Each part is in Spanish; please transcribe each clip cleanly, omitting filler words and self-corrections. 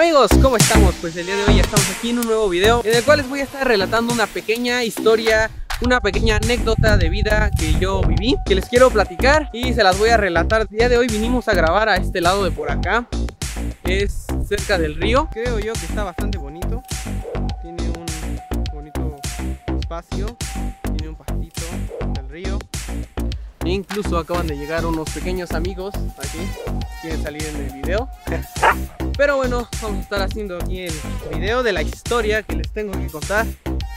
Amigos, ¿cómo estamos? Pues el día de hoy ya estamos aquí en un nuevo video en el cual les voy a estar relatando una pequeña historia, una pequeña anécdota de vida que yo viví, que les quiero platicar y se las voy a relatar. El día de hoy vinimos a grabar a este lado de por acá, es cerca del río. Creo yo que está bastante bonito, tiene un bonito espacio, tiene un pastito del río. E incluso acaban de llegar unos pequeños amigos aquí, quieren salir en el video. Pero bueno, vamos a estar haciendo aquí el video de la historia que les tengo que contar,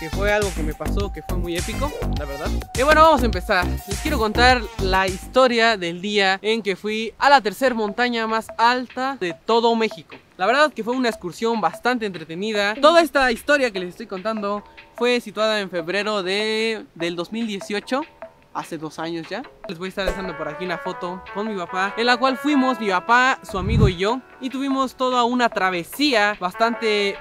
que fue algo que me pasó, que fue muy épico, la verdad. Y bueno, vamos a empezar. Les quiero contar la historia del día en que fui a la tercera montaña más alta de todo México. La verdad que fue una excursión bastante entretenida. Toda esta historia que les estoy contando fue situada en febrero del 2018. Hace 2 años ya. Les voy a estar dejando por aquí una foto con mi papá, en la cual fuimos mi papá, su amigo y yo, y tuvimos toda una travesía bastante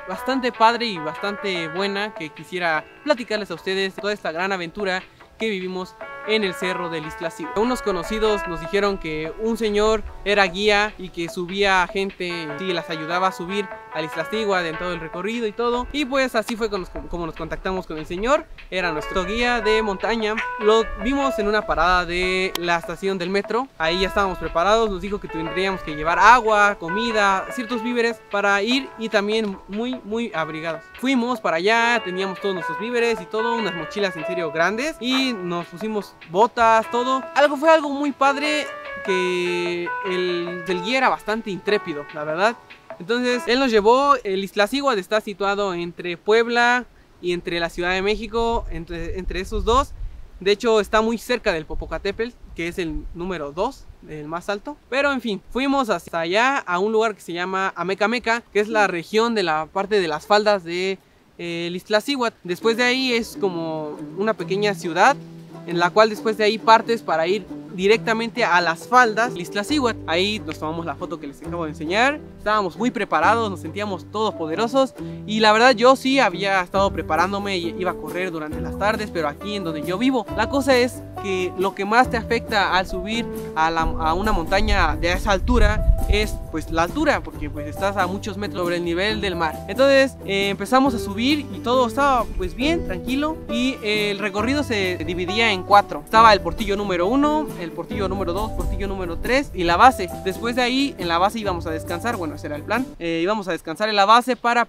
padre y bastante buena, que quisiera platicarles a ustedes toda esta gran aventura que vivimos en el cerro del Iztaccíhuatl. Unos conocidos nos dijeron que un señor era guía y que subía a gente y las ayudaba a subir al Iztaccíhuatl en todo el recorrido y todo. Y pues así fue como nos contactamos con el señor. Era nuestro guía de montaña. Lo vimos en una parada de la estación del metro. Ahí ya estábamos preparados. Nos dijo que tendríamos que llevar agua, comida, ciertos víveres para ir, y también muy abrigados. Fuimos para allá, teníamos todos nuestros víveres y todo, unas mochilas en serio grandes, y nos pusimos botas, todo. Fue algo muy padre, que el guía era bastante intrépido, la verdad. Entonces él nos llevó. El Iztaccíhuatl está situado entre Puebla y entre la Ciudad de México, entre esos dos. De hecho está muy cerca del Popocatépetl, que es el número 2, el más alto. Pero en fin, fuimos hasta allá, a un lugar que se llama Amecameca, que es la región de la parte de las faldas de el Iztaccíhuatl. Después de ahí es como una pequeña ciudad, en la cual después de ahí partes para ir directamente a las faldas del Iztaccíhuatl. Ahí nos tomamos la foto que les acabo de enseñar. Estábamos muy preparados, nos sentíamos todos poderosos, y la verdad yo sí había estado preparándome y iba a correr durante las tardes, pero aquí en donde yo vivo, la cosa es que lo que más te afecta al subir a una montaña de esa altura es pues la altura, porque pues estás a muchos metros sobre el nivel del mar. Entonces empezamos a subir y todo estaba pues bien, tranquilo, y el recorrido se dividía en 4. Estaba el portillo número 1, el portillo número 2, portillo número 3 y la base. Después de ahí en la base íbamos a descansar, bueno ese era el plan, íbamos a descansar en la base para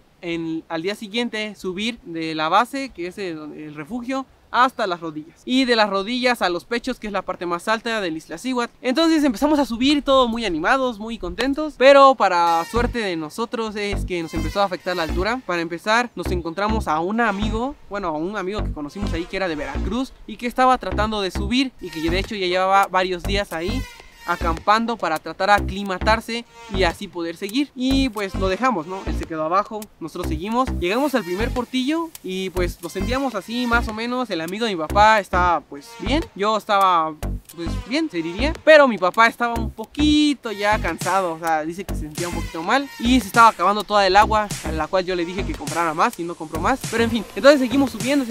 al día siguiente subir de la base, que es el refugio, hasta las rodillas, y de las rodillas a los pechos, que es la parte más alta del Iztaccíhuatl. Entonces empezamos a subir todos muy animados, muy contentos, pero para suerte de nosotros es que nos empezó a afectar la altura. Para empezar nos encontramos a un amigo, que conocimos ahí, que era de Veracruz y que estaba tratando de subir, y que de hecho ya llevaba varios días ahí acampando para tratar de aclimatarse y así poder seguir. Y pues lo dejamos, ¿no? Él se quedó abajo, nosotros seguimos. Llegamos al primer portillo y pues lo sentíamos así más o menos. El amigo de mi papá estaba pues bien, yo estaba pues bien, se diría, pero mi papá estaba un poquito ya cansado, o sea, dice que se sentía un poquito mal y se estaba acabando toda el agua, a la cual yo le dije que comprara más y no compró más. Pero en fin, entonces seguimos subiendo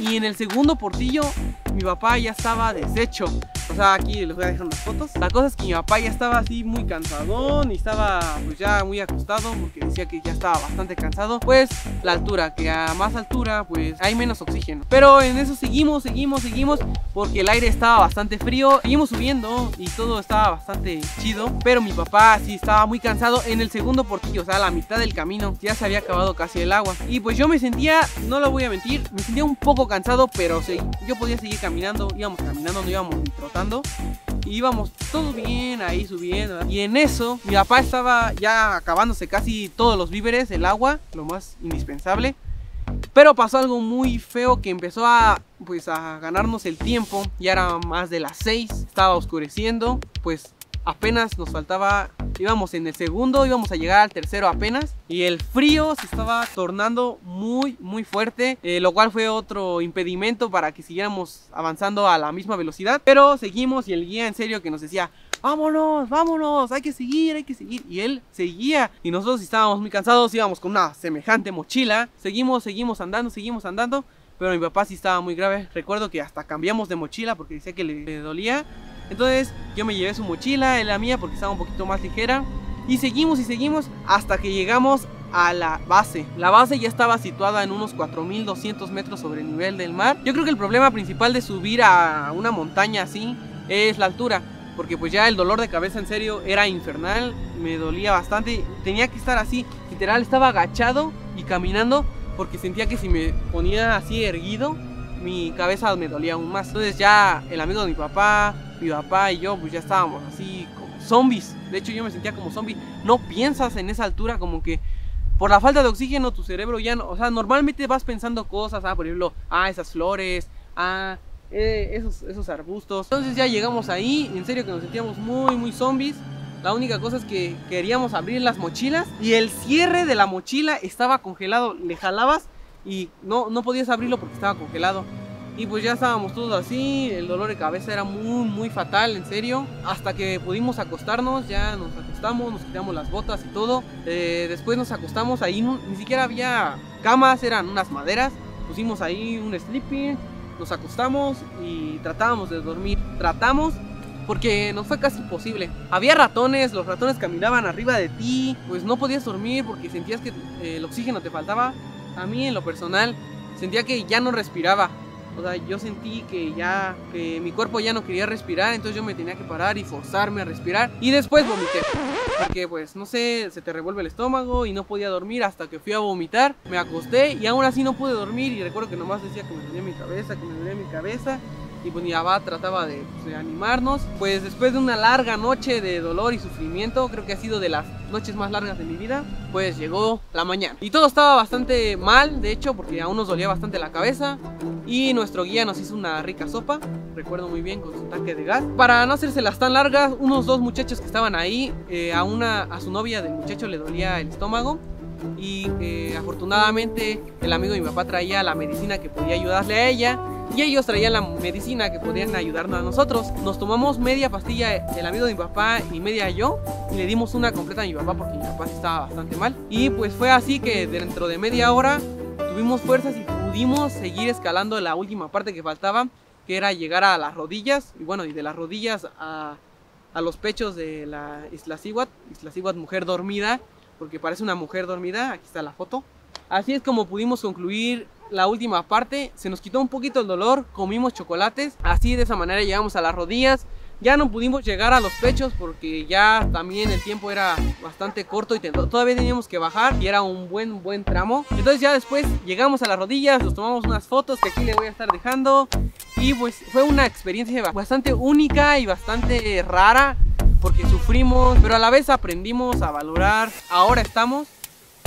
y en el segundo portillo mi papá ya estaba deshecho. O sea, aquí les voy a dejar unas fotos. La cosa es que mi papá ya estaba así muy cansadón y estaba pues ya muy acostado, porque decía que ya estaba bastante cansado. Pues la altura, que a más altura pues hay menos oxígeno. Pero en eso seguimos, porque el aire estaba bastante frío. Seguimos subiendo y todo estaba bastante chido, pero mi papá sí estaba muy cansado. En el segundo portillo, o sea, a la mitad del camino, ya se había acabado casi el agua. Y pues yo me sentía, no lo voy a mentir, me sentía un poco cansado, pero sí, yo podía seguir caminando. Íbamos caminando, no íbamos ni trotando, y íbamos todo bien ahí subiendo. Y en eso mi papá estaba ya acabándose casi todos los víveres, el agua, lo más indispensable. Pero pasó algo muy feo, que empezó a ganarnos el tiempo. Ya era más de las 6, estaba oscureciendo, pues apenas nos faltaba, íbamos en el segundo, íbamos a llegar al tercero apenas, y el frío se estaba tornando muy fuerte, lo cual fue otro impedimento para que siguiéramos avanzando a la misma velocidad. Pero seguimos, y el guía en serio que nos decía: Vámonos, hay que seguir. Y él seguía, y nosotros estábamos muy cansados, íbamos con una semejante mochila. Seguimos andando, pero mi papá sí estaba muy grave. Recuerdo que hasta cambiamos de mochila porque decía que le dolía. Entonces yo me llevé su mochila, él la mía, porque estaba un poquito más ligera. y seguimos hasta que llegamos a la base. La base ya estaba situada en unos 4.200 metros sobre el nivel del mar. Yo creo que el problema principal de subir a una montaña así es la altura, porque pues ya el dolor de cabeza en serio era infernal, me dolía bastante, tenía que estar así, literal estaba agachado y caminando porque sentía que si me ponía así erguido, mi cabeza me dolía aún más. Entonces ya el amigo de mi papá y yo pues ya estábamos así como zombies. De hecho yo me sentía como zombie. No piensas en esa altura, como que por la falta de oxígeno tu cerebro ya no, o sea, normalmente vas pensando cosas, por ejemplo, esas flores, esos arbustos. Entonces ya llegamos ahí, en serio que nos sentíamos muy zombies. La única cosa es que queríamos abrir las mochilas y el cierre de la mochila estaba congelado, le jalabas y no podías abrirlo porque estaba congelado. Y pues ya estábamos todos así, el dolor de cabeza era muy fatal, en serio. Hasta que pudimos acostarnos, ya nos acostamos, nos quitamos las botas y todo. Después nos acostamos, ahí ni siquiera había camas, eran unas maderas. Pusimos ahí un sleeping, nos acostamos y tratábamos de dormir. Tratamos porque nos fue casi imposible. Había ratones, los ratones caminaban arriba de ti, pues no podías dormir porque sentías que el oxígeno te faltaba. A mí en lo personal sentía que ya no respiraba. O sea, yo sentí que mi cuerpo ya no quería respirar, entonces yo me tenía que parar y forzarme a respirar. Y después vomité, porque pues no sé, se te revuelve el estómago y no podía dormir hasta que fui a vomitar. Me acosté y aún así no pude dormir y recuerdo que nomás decía que me dolía mi cabeza, que me dolía mi cabeza. Y pues mi abad trataba de animarnos. Pues después de una larga noche de dolor y sufrimiento, creo que ha sido de las noches más largas de mi vida, pues llegó la mañana. Y todo estaba bastante mal, de hecho, porque aún nos dolía bastante la cabeza. Y nuestro guía nos hizo una rica sopa, recuerdo muy bien, con su tanque de gas. Para no hacérselas tan largas, unos dos muchachos que estaban ahí, a su novia del muchacho le dolía el estómago. Y afortunadamente el amigo de mi papá traía la medicina que podía ayudarle a ella, y ellos traían la medicina que podían ayudarnos a nosotros. Nos tomamos media pastilla el amigo de mi papá y media yo, y le dimos una completa a mi papá porque mi papá estaba bastante mal. Y pues fue así que dentro de media hora tuvimos fuerzas y pudimos seguir escalando la última parte que faltaba, que era llegar a las rodillas, y bueno, y de las rodillas a los pechos de la Iztaccíhuatl, mujer dormida, porque parece una mujer dormida. Aquí está la foto. Así es como pudimos concluir la última parte. Se nos quitó un poquito el dolor, comimos chocolates, así de esa manera llegamos a las rodillas. Ya no pudimos llegar a los pechos porque ya también el tiempo era bastante corto y todavía teníamos que bajar y era un buen tramo. Entonces ya después llegamos a las rodillas, nos tomamos unas fotos que aquí le voy a estar dejando. Y pues fue una experiencia bastante única y bastante rara, porque sufrimos, pero a la vez aprendimos a valorar. Ahora estamos,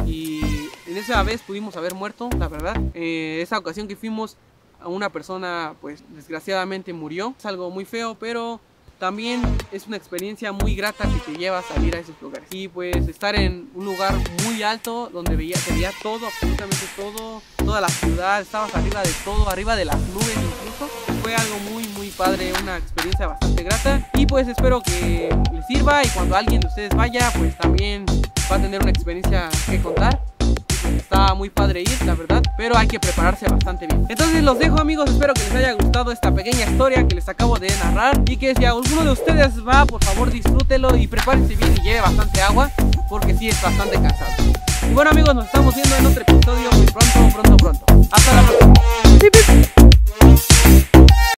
y en esa vez pudimos haber muerto, la verdad. Esa ocasión que fuimos, a una persona pues desgraciadamente murió. Es algo muy feo, pero también es una experiencia muy grata que te lleva a salir a esos lugares. Y pues estar en un lugar muy alto donde se veía todo, absolutamente todo, toda la ciudad, estabas arriba de todo, arriba de las nubes incluso. Fue algo muy padre, una experiencia bastante grata. Y pues espero que les sirva, y cuando alguien de ustedes vaya pues también va a tener una experiencia que contar. Está muy padre ir, la verdad, pero hay que prepararse bastante bien. Entonces los dejo, amigos, espero que les haya gustado esta pequeña historia que les acabo de narrar, y que si alguno de ustedes va, por favor disfrútelo y prepárense bien y lleve bastante agua, porque sí es bastante cansado. Y bueno, amigos, nos estamos viendo en otro episodio muy pronto. Hasta la próxima.